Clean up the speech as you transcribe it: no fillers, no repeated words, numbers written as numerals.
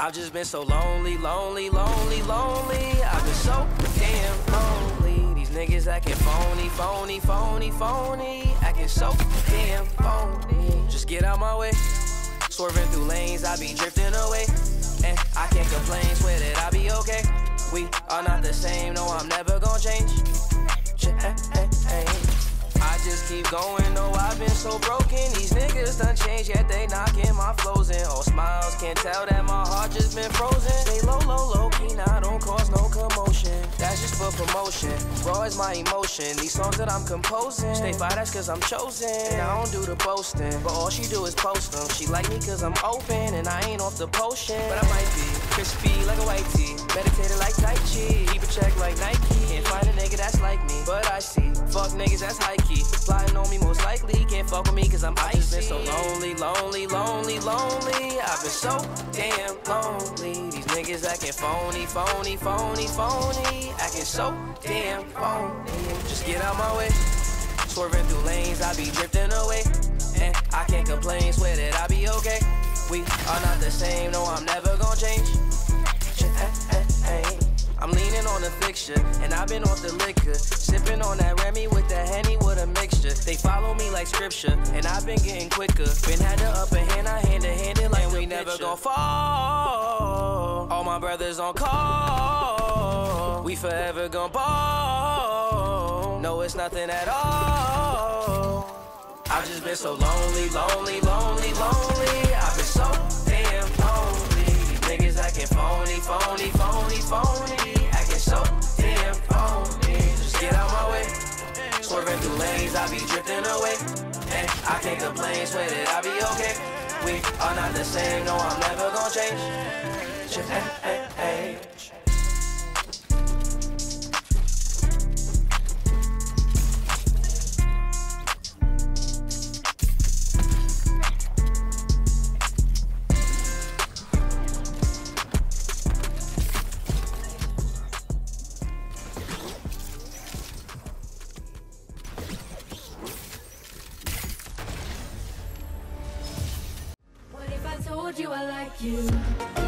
I've just been so lonely. I've been so damn lonely. These niggas acting phony. Acting so damn phony. Just get out my way. Swerving through lanes, I be drifting away. And I can't complain, swear that I be okay. We are not the same, no, I'm never gonna change. I just keep going, though I've been so broken. These niggas done changed, yet they knocking my flows in. All smiles, can't tell that my heart just been frozen. Stay low key, now I don't cause no commotion. That's just for promotion, raw is my emotion. These songs that I'm composing, stay by, that's cause I'm chosen. And I don't do the boasting, but all she do is post them. She like me cause I'm open, and I ain't off the potion. But I might be crispy like a white tee, meditated like Tai Chi, keep a check like Nike. Can't find a nigga that's like me, but I see fuck niggas that's high key. Flying on me most likely, can't fuck with me cause I'm icy. I've been so lonely. I've been so damn lonely. These niggas acting phony. Acting so damn phony. Just get out my way. Swerving through lanes, I be drifting away. And I can't complain, swear that I be okay. We are not the same, no, I'm never gonna change. I'm leaning on the fixture, and I've been off the liquor. Sipping on that Remy with that Henny with a mixture. They follow me like scripture, and I've been getting quicker. Been had the upper hand, I hand it like and we never gon' fall. All my brothers on call. We forever gon' ball. No, it's nothing at all. I've just been so lonely. I've been so damn lonely. These niggas acting phony. Acting so damn phony. Just get out my way. Swerving through lanes, I be drifting away. And I can't complain, swear that I be okay. We are not the same, no, I'm never gonna change. You, I like you.